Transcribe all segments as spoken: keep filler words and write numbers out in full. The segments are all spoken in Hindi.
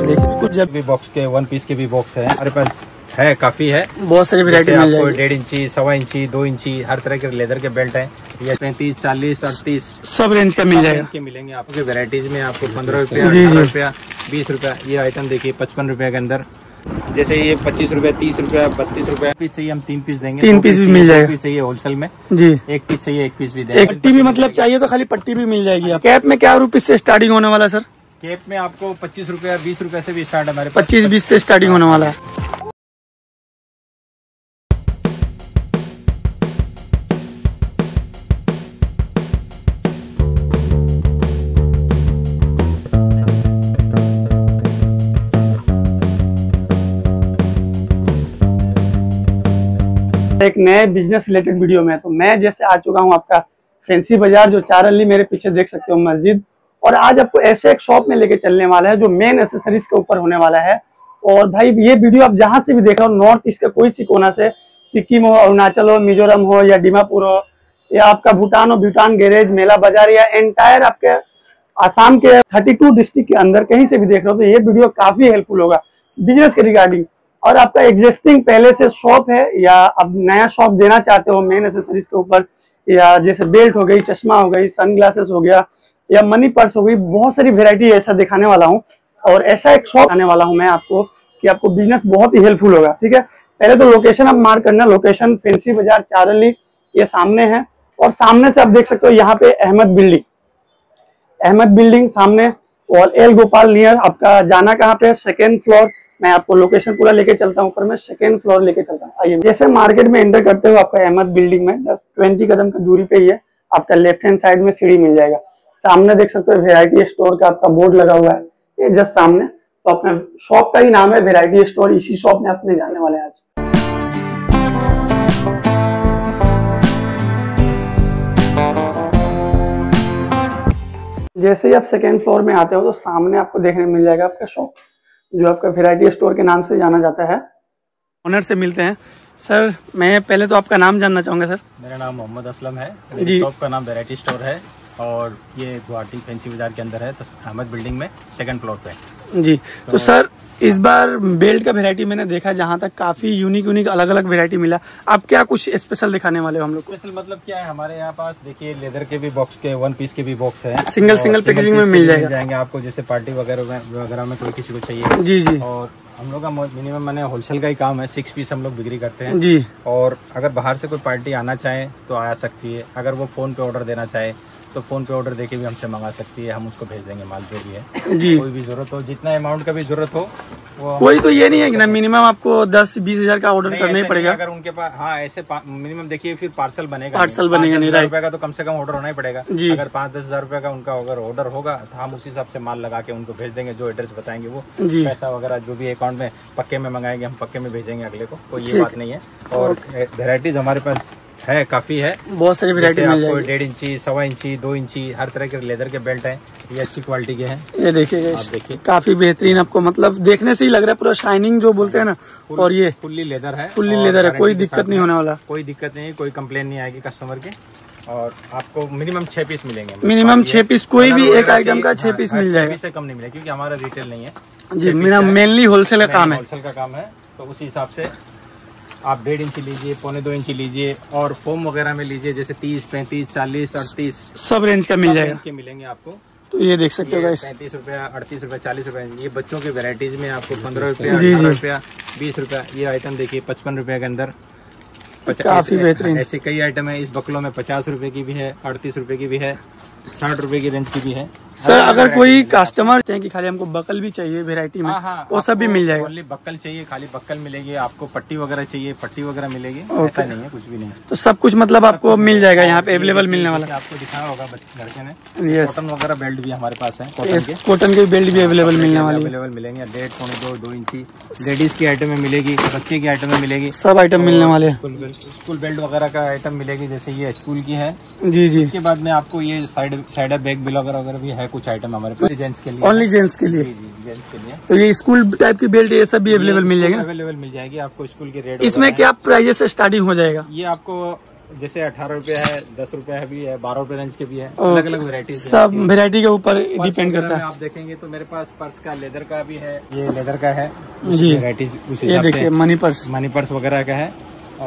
का देख रहे हैं। कुछ जब भी बॉक्स के वन पीस के भी बॉक्स है हमारे पास, है काफी है, बहुत सारी वैरायटी मिल जाएगी। डेढ़ इंची, सवा इंची, दो इंची, हर तरह के लेदर के बेल्ट है। ये पैंतीस, चालीस, अड़तीस सब रेंज का मिल जाएगा। के मिलेंगे आपको वेराइटीज में, आपको पंद्रह रुपया, बीस रुपया। ये आइटम देखिए पचपन रुपया के अंदर, जैसे ये पच्चीस रुपया, तीस रुपया, बत्तीस रुपया। पीस चाहिए हम तीन पीस देंगे, तीन पीस भी मिल जाएगा। पीस चाहिए होलसेल में जी, एक पीस चाहिए एक पीस भी देंगे। पट्टी भी मतलब चाहिए तो खाली पट्टी भी मिल जाएगी। कैप में क्या रुपीज से स्टार्टिंग होने वाला सर? कैप में आपको पच्चीस रुपया, बीस रुपया से भी स्टार्ट है हमारे, पच्चीस बीस से स्टार्टिंग होने वाला है। एक नए बिजनेस रिलेटेड वीडियो में तो मैं जैसे आ चुका हूं आपका फैंसी बाजार, जो चार अली मेरे पीछे देख सकते हो मस्जिद। और आज आपको ऐसे एक शॉप में लेके चलने वाला है जो मेन एसेसरीज के ऊपर होने वाला है। और भाई ये वीडियो आप जहां से भी देख रहे हो, नॉर्थ ईस्ट का कोई सी कोना से, सिक्किम हो, अरुणाचल हो, मिजोरम हो या डिमापुर हो या आपका भूटान हो, भूटान गैरेज, मेला बाजार या एंटायर आपके आसाम के थर्टी टू डिस्ट्रिक्ट के अंदर कहीं से भी देख रहे हो तो ये वीडियो काफी हेल्पफुल होगा बिजनेस के रिगार्डिंग। और आपका एग्जिस्टिंग पहले से शॉप है या अब नया शॉप देना चाहते हो मेन एसेसरीज के ऊपर, या जैसे बेल्ट हो गई, चश्मा हो गई, सनग्लासेस हो गया या मनी पर्स हो गई, बहुत सारी वैरायटी ऐसा दिखाने वाला हूँ। और ऐसा एक शॉप आने वाला हूँ मैं आपको कि आपको बिजनेस बहुत ही हेल्पफुल होगा। ठीक है, पहले तो लोकेशन आप मार्क करना। लोकेशन फैंसी बाजार चारली, ये सामने है। और सामने से आप देख सकते हो यहाँ पे अहमद बिल्डिंग, अहमद बिल्डिंग सामने और एल गोपाल नियर। आपका जाना कहाँ पे? Second floor. मैं आपको लोकेशन पूरा लेके चलता हूँ, पर मैं सेकेंड फ्लोर लेके चलता हूँ। आइए, जैसे मार्केट में एंटर करते हो आपका अहमद बिल्डिंग में जस्ट ट्वेंटी कदम की दूरी पे ही है। आपका लेफ्ट हैंड साइड में सीढ़ी मिल जाएगा। सामने देख सकते हो वैरायटी स्टोर का आपका बोर्ड लगा हुआ है, ये जस्ट सामने। तो अपने शॉप का ही नाम है वैरायटी स्टोर, इसी शॉप में अपने जाने वाले हैं आज। जैसे ही आप सेकेंड फ्लोर में आते हो तो सामने आपको देखने मिल जाएगा आपका शॉप, जो आपका वैरायटी स्टोर के नाम से जाना जाता है। ओनर से मिलते हैं। सर, मैं पहले तो आपका नाम जानना चाहूँगा। सर, मेरा नाम मोहम्मद असलम है जी। शॉप का नाम वैरायटी स्टोर है और ये गुवाहाटी फैंसी बाजार के अंदर है, तो अहमद बिल्डिंग में सेकंड फ्लोर पे जी। तो, तो सर इस बार बेल्ट का वैरायटी मैंने देखा जहाँ तक काफ़ी यूनिक यूनिक अलग अलग वैरायटी मिला। आप क्या कुछ स्पेशल दिखाने वाले हो हम लोग? स्पेशल मतलब क्या है, हमारे यहाँ पास देखिए लेदर के भी बॉक्स के, वन पीस के भी बॉक्स है। सिंगल सिंगल पैकेजिंग में मिल जाएगा, जाएंगे आपको जैसे पार्टी वगैरह वगैरह में कोई किसी को चाहिए जी जी। और हम लोग का मिनिमम मैंने होलसेल का ही काम है, सिक्स पीस हम लोग बिक्री करते हैं जी। और अगर बाहर से कोई पार्टी आना चाहे तो आ सकती है, अगर वो फ़ोन पे ऑर्डर देना चाहे तो फोन पे ऑर्डर देके भी हमसे मंगा सकती है, हम उसको भेज देंगे माल जो भी है जी। कोई भी जरूरत हो, जितना अमाउंट का भी जरूरत हो वो, कोई तो ये नहीं है कि ना मिनिमम आपको दस बीस हजार का ऑर्डर करना ही पड़ेगा। अगर उनके पास हाँ ऐसे मिनिमम देखिए फिर पार्सल बनेगा, पार्सल बनेगा नहीं, रुपए का तो कम से कम ऑर्डर होना ही पड़ेगा। अगर पाँच दस हजार रुपए का उनका अगर ऑर्डर होगा तो हम उसी हिसाब से माल लगा के उनको भेज देंगे, जो एड्रेस बताएंगे वो पैसा वगैरह जो भी अकाउंट में पक्के में मंगाएंगे हम पक्के में भेजेंगे अगले को, कोई ये बात नहीं है। और वेराइटीज हमारे पास है काफी है, बहुत सारी वैरायटी मिल जाएगी। डेढ़ इंची, सवा इंची, दो इंची, हर तरह के लेदर के बेल्ट हैं। ये अच्छी क्वालिटी के हैं, ये देखिए आप देखिए काफी बेहतरीन। आपको मतलब देखने से ही लग रहा है पूरा शाइनिंग जो बोलते हैं ना, और ये फुल्ली लेदर है, फुल्ली लेदर है, कोई दिक्कत नहीं होने वाला, कोई दिक्कत नहीं, कोई कम्प्लेन नहीं आएगी कस्टमर के। और आपको मिनिमम छह पीस मिलेंगे, मिनिमम छह पीस, कोई भी एक आइटम का छह पीस मिल जाएगा, इससे कम नहीं मिलेगा क्योंकि हमारा रिटेल नहीं है जी, मेरा मेनली होलसेल का काम है, होलसेल का काम है। तो उसी हिसाब से आप डेढ़ इंची लीजिए, पौने दो इंची लीजिए और फोम वगैरह में लीजिए, जैसे तीस, पैंतीस, चालीस, अड़तीस सब रेंज का मिल जाएगा, के मिलेंगे आपको। तो ये देख सकते हो पैंतीस रुपया, अड़तीस रुपया, चालीस रुपया। ये बच्चों के वैराइटीज में आपको पंद्रह रुपया, अठारह रुपया, बीस रुपया। ये आइटम देखिए पचपन रुपया के अंदर, काफी बेहतरीन। ऐसे कई आइटम है इस बकलो में, पचास रुपए की भी है, अड़तीस रुपए की भी है, साठ रुपए की रेंज की भी है। सर अगर कोई कस्टमर चाहे कि खाली हमको बकल भी चाहिए वैरायटी में, वो सब भी मिल जाएगा। ओनली बकल चाहिए, खाली बकल मिलेगी आपको, पट्टी वगैरह चाहिए, पट्टी वगैरह मिलेगी, ऐसा नहीं है कुछ भी नहीं। तो सब कुछ मतलब आपको मिल जाएगा यहाँ पे, अवेलेबल मिलने वाला। आपको दिखाया होगा लड़के ने, कॉटन वगैरह बेल्ट भी हमारे पास है, कॉटन के बेल्ट भी अवेलेबल मिलने वाले, अवेलेबल मिलेंगे डेढ़, पौने दो, दो इंची। लेडीज की आइटम में मिलेगी, बच्चे की आइटम में मिलेगी, सब आइटम मिलने वाले। स्कूल बेल्ट वगैरह का आइटम मिलेगी, जैसे ये स्कूल की है जी जी। इसके बाद में आपको ये साइड साइड बैग ब्लॉगर वगैरह भी है, कुछ आइटम हमारे पास जेंट्स के लिए, ओनली जेंट्स के लिए, जेंट्स के लिए। तो ये स्कूल टाइप की बेल्ट ये सब भी अवेलेबल मिल जाएगा, अवेलेबल मिल जाएगी आपको स्कूल के रेट। इसमें क्या प्राइजेस स्टार्टिंग हो जाएगा? ये आपको जैसे अठारह रुपए है, दस रुपए भी है, बारह रुपए रेंज के भी है, अलग अलग वैरायटी सब वैरायटी के ऊपर डिपेंड करता है। आप देखेंगे तो मेरे पास पर्स का लेदर का भी है, ये लेदर का है जी, variety money purse money purse वगैरह का है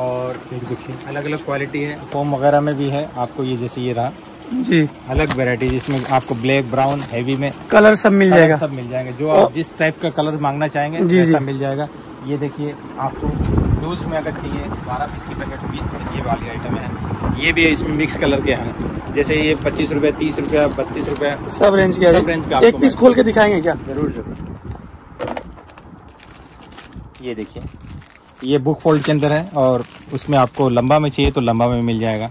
और देखिए अलग अलग क्वालिटी है। फॉर्म वगैरह में भी है आपको, ये जैसे ये रहा जी, अलग वेरायटी जिसमें आपको ब्लैक ब्राउन हैवी में कलर सब मिल जाएगा, सब मिल जाएंगे जो आप जिस टाइप का कलर मांगना चाहेंगे जी सब मिल जाएगा। ये देखिए आपको लूज में अगर चाहिए बारह पीस की पैकेट भी ये वाली आइटम है, ये भी इसमें मिक्स कलर के हैं, जैसे ये पच्चीस रुपये, तीस रुपये, बत्तीस रुपये, सब रेंज के सब रेंज का। एक पीस खोल के दिखाएंगे क्या? जरूर जरूर। ये देखिए ये बुक फोल्ड के अंदर है और उसमें आपको लंबा में चाहिए तो लंबा में मिल जाएगा।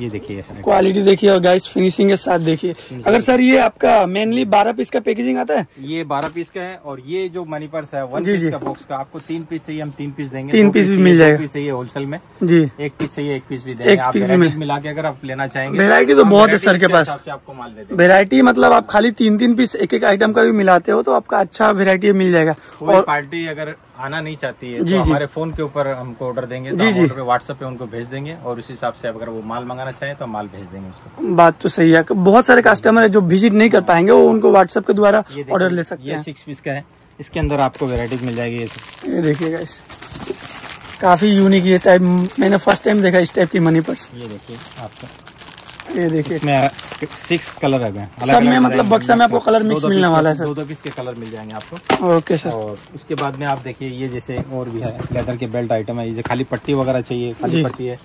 ये देखिए क्वालिटी देखिए और गाइस फिनिशिंग के साथ देखिए। अगर सर ये आपका मेनली बारह पीस का पैकेजिंग आता है, ये बारह पीस का है और ये जो मनी पर्स है वन पीस का बॉक्स का, आपको तीन पीस चाहिए हम तीन पीस देंगे, तीन पीस भी मिल जाएगा, पीस चाहिए होलसेल में जी, एक पीस चाहिए एक पीस भी देंगे, आप वैरायटी मिला के अगर आप लेना चाहेंगे। वैरायटी तो बहुत है सर के पास, आपको माल देते हैं वैरायटी, मतलब आप खाली तीन तीन पीस एक एक आइटम का भी मिलाते हो तो आपका अच्छा वैरायटी मिल जाएगा। और पार्टी अगर आना नहीं चाहती है तो हमारे फोन के ऊपर हमको ऑर्डर देंगे जी जी, व्हाट्सएप पे उनको भेज देंगे और उस हिसाब से अगर वो माल मंगाना चाहे तो माल भेज देंगे उसको। बात तो सही है, बहुत सारे कस्टमर है जो विजिट नहीं कर पाएंगे वो उनको व्हाट्सएप के द्वारा ऑर्डर ले सकते हैं। ये सिक्स पीस का है, इसके अंदर आपको वेराइटीज मिल जाएगी। ये देखिएगा काफी यूनिक, ये टाइप मैंने फर्स्ट टाइम देखा इस टाइप की मनी पर्स। ये देखिए आपको, ये देखिए इसमें सिक्स कलर है सब में, मतलब बक्सा में आपको कलर मिक्स मिलने वाला है सर, दो दो पीस के कलर मिल जाएंगे आपको। Okay sir. और उसके बाद में आप देखिए ये जैसे और भी है लेदर के बेल्ट आइटम है, ये खाली पट्टी वगैरह चाहिए, खाली पट्टी है,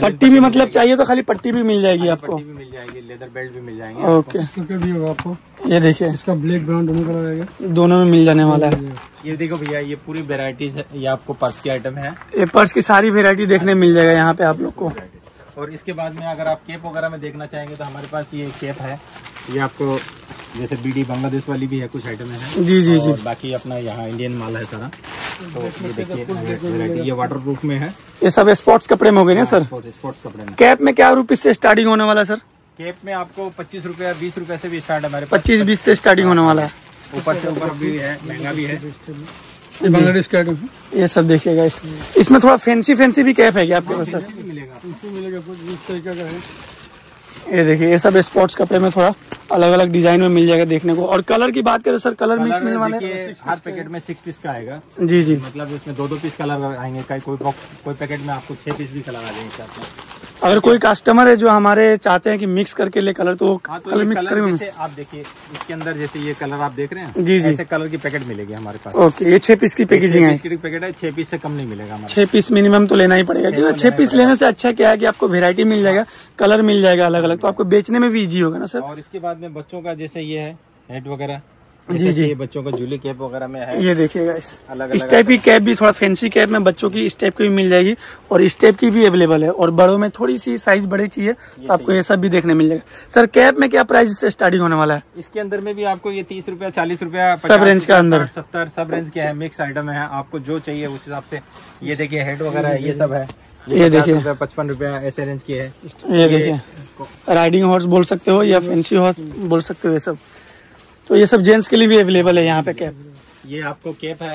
पट्टी भी मतलब चाहिए तो खाली पट्टी भी मिल जाएगी आपको, पट्टी भी मिल जाएगी, लेदर बेल्ट भी मिल जाएंगे। ओके भी होगा आपको, ये देखिए इसका ब्लैक ब्राउन दोनों कलर रहेगा, दोनों में मिल जाने वाला है। ये देखो भैया ये पूरी वेराइटीज, ये आपको पर्स की आइटम है, ये पर्स की सारी वेरायटी देखने मिल जाएगा यहाँ पे आप लोग को। और इसके बाद में अगर आप केप वगैरह में देखना चाहेंगे तो हमारे पास ये केप है, ये आपको जैसे बीडी बांग्लादेश वाली भी है, कुछ आइटम है जी जी जी, बाकी अपना यहाँ इंडियन माल है सारा। तो ये देखिए ये वाटर प्रूफ में है, ये सब स्पोर्ट्स कपड़े में हो गए ना सर? स्पोर्ट्स कपड़े में। कैप में क्या रुपीज से स्टार्टिंग होने वाला सर? कैप में आपको पच्चीस रुपया, बीस रुपये से भी स्टार्ट है हमारे, पच्चीस बीस से स्टार्टिंग होने वाला है, ऊपर से ऊपर भी है, महंगा भी है बांग्लादेश का। ये सब देखिएगा इसमें थोड़ा फैंसी फैंसी भी कैप है क्या आपके पास सर? मिलेगा कुछ इस तरीके का है। ये देखिए ये सब स्पोर्ट्स कपड़े में थोड़ा अलग अलग डिजाइन में मिल जाएगा देखने को। और कलर की बात करें सर, कलर मिक्स मिलने वाले हैं, हर पैकेट में सिक्स पीस का आएगा जी जी, मतलब इसमें दो दो पीस कलर आएंगे, कोई कोई पैकेट में आपको छह पीस भी कलर आ जाएंगे। अगर कोई कस्टमर है जो हमारे चाहते हैं कि मिक्स करके ले कलर तो, हाँ, तो कलर मिक्स करेंगे। आप देखिए इसके अंदर जैसे ये कलर आप देख रहे हैं जी जी, ऐसे कलर की पैकेट मिलेगी हमारे पास। ओके ये छह पीस की पैकेजिंग है, पैकेट है छह पीस से कम नहीं मिलेगा, छह पीस मिनिमम तो लेना ही पड़ेगा क्योंकि छह पीस लेने से अच्छा क्या है कि आपको वेरायटी मिल जाएगा, कलर मिल जाएगा अलग अलग, तो आपको बेचने में भी ईजी होगा ना सर। और इसके बाद में बच्चों का जैसे ये है हेड वगैरह जी जी, बच्चों का जूली कैप वगैरह में है। ये देखिएगा इस अलग इस टाइप की कैप भी, थोड़ा फैंसी कैप में बच्चों की इस टाइप की भी मिल जाएगी और इस टाइप की भी अवेलेबल है। और बड़ों में थोड़ी सी साइज बड़े चाहिए तो आपको ये सब भी देखने मिल जाएगा। सर कैप में क्या प्राइस से स्टार्टिंग होने वाला है? इसके अंदर में भी आपको ये तीस रुपया, चालीस रुपया, सब रेंज का अंदर, सत्तर, सब रेंज के है, मिक्स आइटम है, आपको जो चाहिए उस हिसाब से। ये देखिए हेड वगैरह है, ये सब है, ये देखिए पचपन रुपया ऐसे रेंज की है। ये देखिए राइडिंग हॉर्स बोल सकते हो या फैंसी हॉर्स बोल सकते हो, ये सब तो ये सब जेंट्स के लिए भी अवेलेबल है यहाँ पे कैप। ये आपको कैप है,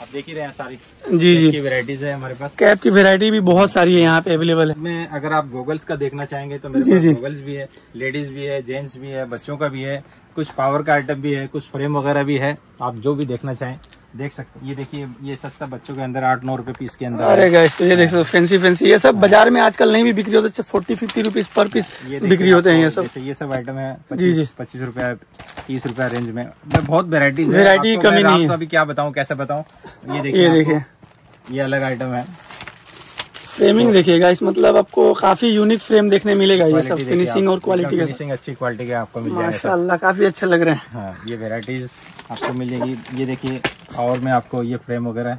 आप देख ही रहे हैं सारी जी जी की वैरायटीज है हमारे पास, कैप की वैरायटी भी बहुत सारी है यहाँ पे अवेलेबल है। मैं अगर आप गॉगल्स का देखना चाहेंगे तो मेरे पास गॉगल्स भी है, लेडीज भी है, जेंट्स भी है, बच्चों का भी है, कुछ पावर का आइटम भी है, कुछ फ्रेम वगैरह भी है, आप जो भी देखना चाहें देख सकते हैं। ये देखिए ये सस्ता बच्चों के अंदर आठ नौ रुपए पीस के अंदर। अरे गाइस तो ये देख सकते फैंसी फैंसी, ये सब बाजार में आजकल नहीं भी बिक्री होते, forty fifty rupees per piece बिक्री होते हैं ये सब। ये सब आइटम है जी जी पच्चीस रुपया, तीस रुपया रेंज में, बहुत वेरायटी वेरायटी कमी नहीं है। अभी क्या बताऊँ कैसे बताऊँ, ये देखिए ये देखिए ये अलग आइटम है, फ्रेमिंग देखिएगा इस, मतलब आपको काफी यूनिक फ्रेम देखने मिलेगा, ये सब फिनिशिंग और क्वालिटी का, अच्छी क्वालिटी का आपको मिल जाएगा माशाल्लाह, काफी अच्छा लग रहा है। हाँ, ये वेराइटीज आपको मिल जाएगी। ये देखिए और में आपको ये फ्रेम वगैरह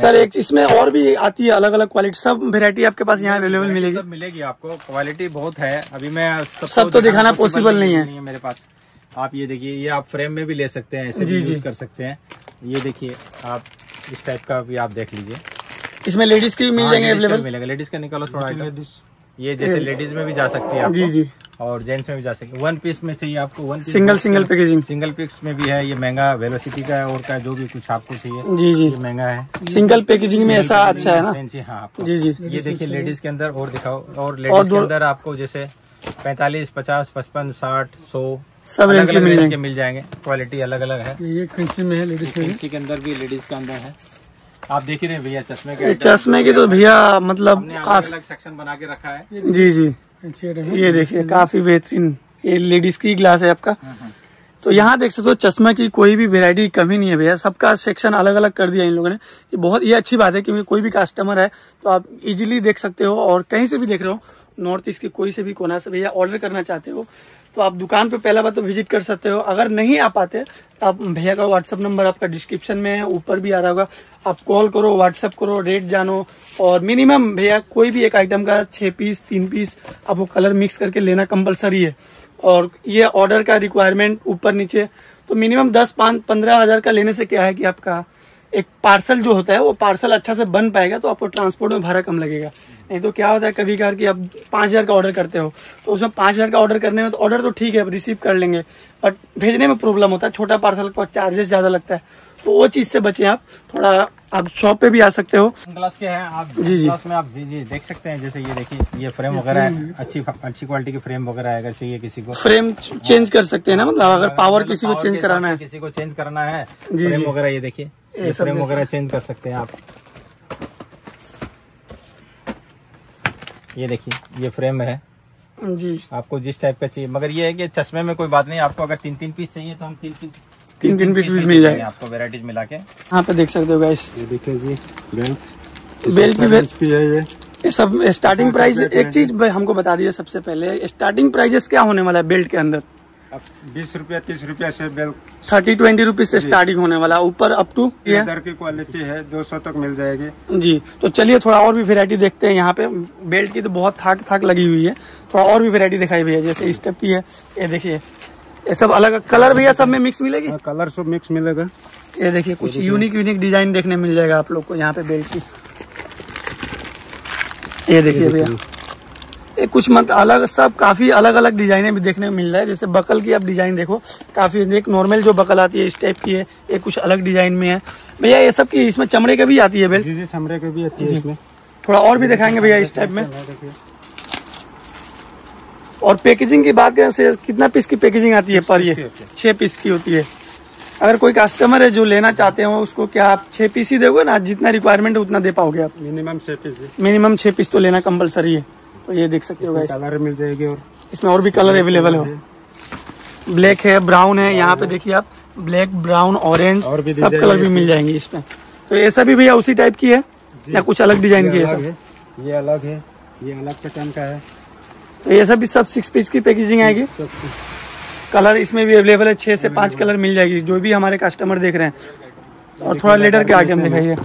सर, एक इसमें और भी आती है अलग अलग क्वालिटी, सब वैरायटी आपके पास यहाँ अवेलेबल मिलेगी, सब मिलेगी आपको, क्वालिटी बहुत है, अभी मैं सब तो दिखाना पॉसिबल नहीं है मेरे पास। आप ये देखिए ये आप फ्रेम में भी ले सकते हैं, ऐसे भी यूज कर सकते हैं। ये देखिए आप इस टाइप का भी आप देख लीजिए, इसमें लेडीज की मिल जाएंगे अवेलेबल, मिलेगा लेडीज का निकालो थोड़ा, ये जैसे लेडीज में भी जा सकती है जी जी। और जेंट्स में भी जा सके। वन पीस में चाहिए आपको one piece single single packaging single piece में भी है, ये महंगा वेलोसिटी का है और का जो भी कुछ आपको चाहिए जी जी महंगा है। सिंगल पैकेजिंग में ऐसा अच्छा है ना। हाँ जी जी ये देखिए लेडीज के अंदर और दिखाओ, और लेडीज के अंदर आपको जैसे पैंतालीस पचास पचपन साठ सौ सब रेंज के मिल जाएंगे मिल जाएंगे क्वालिटी अलग अलग है। ये फैंसी में है, लेडीज फैंसी के अंदर भी लेडीज के अंदर है। आप देख ही रहे भैया चश्मे के चश्मे के तो भैया मतलब अलग सेक्शन बना के रखा है जी जी। ये देखिए काफी बेहतरीन ये लेडीज की ग्लास है आपका, तो यहाँ देख सकते हो चश्मे की कोई भी वेरायटी कमी नहीं है भैया, सबका सेक्शन अलग अलग कर दिया इन लोगों ने। ये बहुत ये अच्छी बात है क्योंकि कोई भी कस्टमर है तो आप इजीली देख सकते हो, और कहीं से भी देख रहे हो नॉर्थ ईस्ट के कोई से भी कोना से भैया ऑर्डर करना चाहते हो तो आप दुकान पे पहला बार तो विजिट कर सकते हो। अगर नहीं आ पाते तो आप भैया का व्हाट्सअप नंबर आपका डिस्क्रिप्शन में है, ऊपर भी आ रहा होगा, आप कॉल करो व्हाट्सअप करो रेट जानो, और मिनिमम भैया कोई भी एक आइटम का छः पीस तीन पीस आपको कलर मिक्स करके लेना कंपलसरी है, और ये ऑर्डर का रिक्वायरमेंट ऊपर नीचे तो मिनिमम दस पाँच पंद्रह हज़ार का लेने से क्या है कि आपका एक पार्सल जो होता है वो पार्सल अच्छा से बन पाएगा तो आपको ट्रांसपोर्ट में भाड़ा कम लगेगा। नहीं तो क्या होता है कभी कभार कि आप पाँच हज़ार का ऑर्डर करते हो तो उसमें पाँच हज़ार का ऑर्डर करने में तो ऑर्डर तो ठीक है रिसीव कर लेंगे बट भेजने में प्रॉब्लम होता है, छोटा पार्सल का चार्जेस ज़्यादा लगता है, तो वो चीज़ से बचें आप। थोड़ा आप शॉप पे भी आ सकते हो, ग्लास के हैं आप जी जी में आप जी जी देख सकते हैं। जैसे ये देखिए ये फ्रेम वगैरह है, अच्छी अच्छी क्वालिटी की फ्रेम वगैरह है, अगर चाहिए किसी को फ्रेम चेंज कर सकते हैं ना, मतलब अगर पावर किसी को चेंज कराना है किसी को चेंज करना है फ्रेम वगैरह ये देखिए ये फ्रेम वगैरह चेंज कर सकते हैं आप। ये देखिए ये फ्रेम है जी, आपको जिस टाइप का चाहिए, मगर ये है कि चश्मे में कोई बात नहीं, आपको अगर तीन तीन पीस चाहिए तो हम तीन तीन तीन तीन पीस भी मिल जाएंगे आपको वैरायटीज मिला के। यहाँ पे देख सकते हो गाइस ये देखिए जी बेल्ट बेल्ट की बेल्ट है ये ये सब स्टार्टिंग प्राइस। एक चीज हमको बता दीजिए सबसे पहले स्टार्टिंग प्राइजेस क्या होने वाला है बेल्ट के अंदर? बीस रुपया तीस रुपया से बेल्ट थर्टी ट्वेंटी रुपीज से स्टार्टिंग होने वाला, ऊपर अप टू इधर की क्वालिटी है दो सौ तक मिल जाएगी जी। तो चलिए थोड़ा और भी वेरायटी देखते हैं, यहाँ पे बेल्ट की तो बहुत थाक थाक लगी हुई है, थोड़ा और भी वेरायटी दिखाई भैया जैसे इस टाइप की है ये देखिए, ये सब अलग कलर भैया सब में मिक्स मिलेगी? कलर सब मिक्स मिलेगा। ये देखिए कुछ यूनिक यूनिक डिजाइन देखने मिल जाएगा आप लोग को यहाँ पे बेल्ट की। ये देखिए भैया ये कुछ मत अलग सब काफी अलग अलग डिजाइने भी देखने को मिल रहा है, जैसे बकल की आप डिजाइन देखो काफी, एक नॉर्मल जो बकल आती है इस टाइप की है, ये कुछ अलग डिजाइन में है भैया। ये सब की इसमें चमड़े के भी आती है बेल्ट? जी जी चमड़े के भी आती है इसमें। थोड़ा और भी दिखाएंगे भैया इस टाइप में। और पैकेजिंग की बात करें से कितना पीस की पैकेजिंग आती है पर ये? छः पीस की होती है। अगर कोई कस्टमर है जो लेना चाहते हो उसको क्या आप छः पीस ही दोगे ना, जितना रिक्वायरमेंट है उतना दे पाओगे आप? मिनिमम छः पीस मिनिमम छः पीस तो लेना कंपलसरी है। तो ये देख सकते हो गाइस कलर मिल जाएगी, और इसमें और भी कलर अवेलेबल हो, ब्लैक है ब्राउन है, यहाँ पे देखिए आप ब्लैक ब्राउन ऑरेंज सब कलर भी मिल जाएंगे इसमें। तो ये सभी भैया उसी टाइप की है या कुछ अलग डिजाइन की है? ये अलग है, ये अलग पैटर्न का है। तो ये सब भी सब सिक्स पीस की पैकेजिंग आएगी, कलर इसमें भी अवेलेबल है, छः से पाँच कलर मिल जाएगी जो भी हमारे कस्टमर देख रहे हैं। और थोड़ा लेटर के आगे हम दिखाइए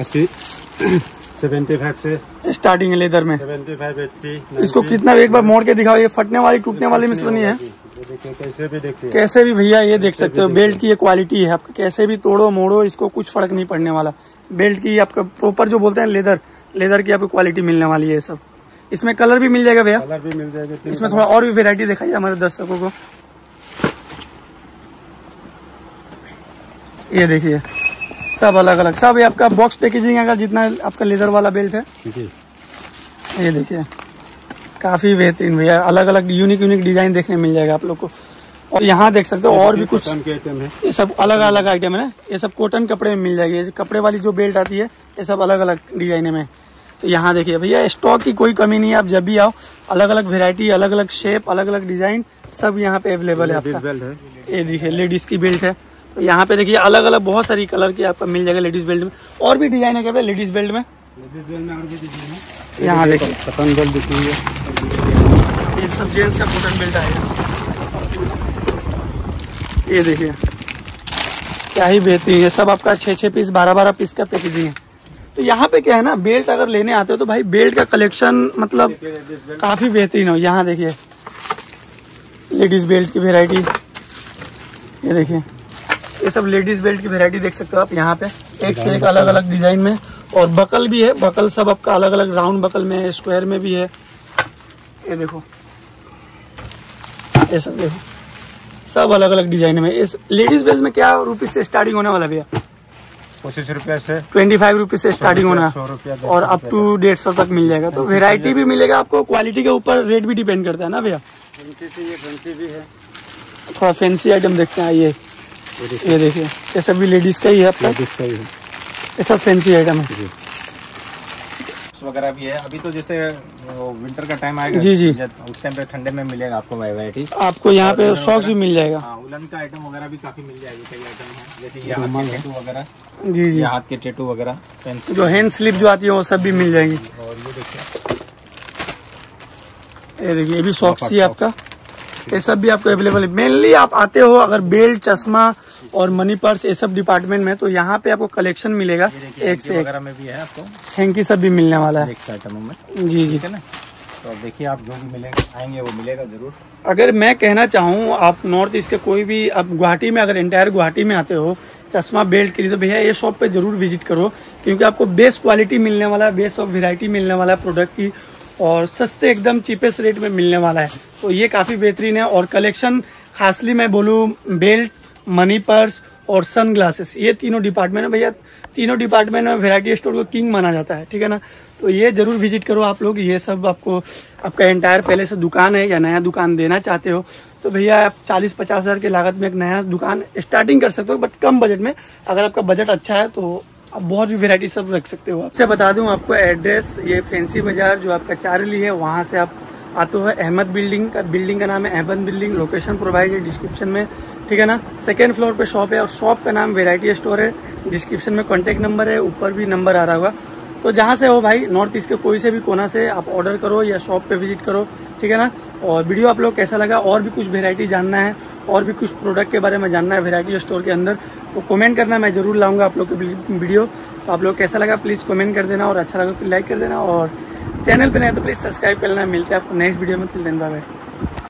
अस्सी सेवेंटी फाइव से स्टार्टिंग है लेदर में सेवेंटी फाइव एट्टी। इसको कितना एक बार मोड़ के दिखाओ, ये फटने वाली टूटने वाली में से तो नहीं है? कैसे भी देखते हैं कैसे भी भैया ये देख सकते हो बेल्ट की ये क्वालिटी है आपका, कैसे भी तोड़ो मोड़ो इसको कुछ फर्क नहीं पड़ने वाला। बेल्ट की आपका प्रॉपर जो बोलते हैं लेदर लेदर की आपको क्वालिटी मिलने वाली है सब। इसमें कलर भी मिल जाएगा भैया? कलर भी मिल जाएगा। इसमें थोड़ा और भी वेरायटी दिखाइए हमारे दर्शकों को। ये देखिए सब अलग अलग सब ये आपका बॉक्स पैकेजिंग है, अगर जितना आपका लेदर वाला बेल्ट है जी। ये देखिए काफी बेहतरीन भैया, अलग अलग यूनिक यूनिक डिजाइन देखने मिल जाएगा आप लोग को। और यहाँ देख सकते हो और भी कुछ आइटम है, ये सब अलग अलग आइटम है ना, ये सब कॉटन कपड़े में मिल जाएगी, कपड़े वाली जो बेल्ट आती है ये सब अलग अलग डिजाइन में। तो यहाँ देखिए भैया स्टॉक की कोई कमी नहीं है, आप जब भी आओ अलग अलग वेरायटी अलग अलग शेप अलग अलग डिजाइन सब यहाँ पे अवेलेबल है आपका। ये देखिए लेडीज की बेल्ट है, तो यहाँ पे देखिए अलग अलग बहुत सारी कलर की आपका मिल जाएगा लेडीज बेल्ट में। और भी डिजाइन है क्या भैया लेडीज बेल्ट में? लेडीज बेल्ट में और भी डिजाइन है, यहाँ देखिए कॉटन बेल्ट दिखेंगे, ये सब जेंट्स का कॉटन बेल्ट आएगा। ये देखिए क्या ही बेहतरीन है, सब आपका छः छः पीस बारह बारह पीस का पैकेजिंग है। तो यहाँ पे क्या है ना बेल्ट अगर लेने आते हो तो भाई बेल्ट का कलेक्शन मतलब काफ़ी बेहतरीन हो। यहाँ देखिए लेडीज़ बेल्ट की वैरायटी, ये देखिए ये सब लेडीज़ बेल्ट की वैरायटी देख सकते हो आप यहाँ पे, एक से एक अलग अलग डिज़ाइन में। और बकल भी है, बकल सब आपका अलग अलग राउंड बकल में है, स्क्वायर में भी है। ये देखो, ये सब देखो, सब अलग अलग डिजाइन में। इस लेडीज बेल्ट में क्या रुपीज से स्टार्टिंग होने वाला भैया? पच्चीस रुपये से ट्वेंटी फाइव रुपीज से स्टार्टिंग होना और अप टू डेढ़ सौ तक मिल जाएगा। तो वेरायटी भी मिलेगा आपको, क्वालिटी के ऊपर रेट भी डिपेंड करता है ना भैया। थोड़ा फैंसी आइटम देखते हैं। ये ये देखिए, ये सब भी लेडीज का ही है आपका, ये सब फैंसी आइटम है वगैरह भी है। अभी तो जैसे विंटर का टाइम आएगा जी जी, उस टाइम पे ठंडे में मिलेगा आपको वैरायटी। आपको यहाँ पे सॉक्स भी मिल जाएगा, उलन का आइटम वगैरह भी काफी मिल जाएगा। कई आइटम है जैसे टैटू वगैरह जी जी, हाथ के टैटू वगैरह, जो हैंड स्लिप जो आती है वो सब भी मिल जाएगी। और ये देखिए, ये देखिए, ये भी सॉक्स ही आपका, ये सब भी आपको अवेलेबल है। मेनली आप आते हो अगर बेल्ट, चश्मा और मनी पर्स, ये सब डिपार्टमेंट में, तो यहाँ पे आपको कलेक्शन मिलेगा एक से एक। में भी है आपको हैंकी सब भी मिलने वाला है जी जी, है ना। तो आप देखिए, आप जो भी मिलेगा आएंगे वो मिलेगा जरूर। अगर मैं कहना चाहूँ, आप नॉर्थ ईस्ट के कोई भी, आप गुवाहाटी में, अगर एंटायर गुवाहाटी में आते हो चश्मा बेल्ट के लिए, तो भैया ये शॉप पे जरूर विजिट करो, क्योंकि आपको बेस्ट क्वालिटी मिलने वाला है, बेस्ट ऑफ वेरायटी मिलने वाला है प्रोडक्ट की, और सस्ते एकदम चीपेस्ट रेट में मिलने वाला है। तो ये काफ़ी बेहतरीन है। और कलेक्शन खासली मैं बोलूँ, बेल्ट, मनी पर्स और सन ग्लासेस, ये तीनों डिपार्टमेंट में भैया, तीनों डिपार्टमेंट में वैरायटी स्टोर को किंग माना जाता है, ठीक है ना। तो ये जरूर विजिट करो आप लोग। ये सब आपको, आपका एंटायर पहले से दुकान है या नया दुकान देना चाहते हो तो भैया आप चालीस पचास हज़ार की लागत में एक नया दुकान स्टार्टिंग कर सकते हो, बट कम बजट में। अगर आपका बजट अच्छा है तो आप बहुत भी वैरायटी सब रख सकते हो। आपसे बता दूं आपको एड्रेस, ये फैंसी बाजार जो आपका चारली है, वहाँ से आप आते हो, अहमद बिल्डिंग का, बिल्डिंग का नाम है अहमद बिल्डिंग, लोकेशन प्रोवाइड है डिस्क्रिप्शन में, ठीक है ना। सेकंड फ्लोर पे शॉप है और शॉप का नाम वैरायटी स्टोर है। डिस्क्रिप्शन में कॉन्टैक्ट नंबर है, ऊपर भी नंबर आ रहा होगा। तो जहाँ से हो भाई, नॉर्थ ईस्ट के कोई से भी कोना से आप ऑर्डर करो या शॉप पर विजिट करो, ठीक है ना। और वीडियो आप लोग कैसा लगा, और भी कुछ वेरायटी जानना है और भी कुछ प्रोडक्ट के बारे में जानना है वेरायटी स्टोर के अंदर, तो कमेंट करना, मैं ज़रूर लाऊंगा आप लोग के वीडियो। तो आप लोग कैसा लगा प्लीज़ कमेंट कर देना, और अच्छा लगा तो लाइक कर देना, और चैनल पे नहीं तो प्लीज़ सब्सक्राइब करना। मिलते हैं आपको नेक्स्ट वीडियो में, टिल देन बाय बाय।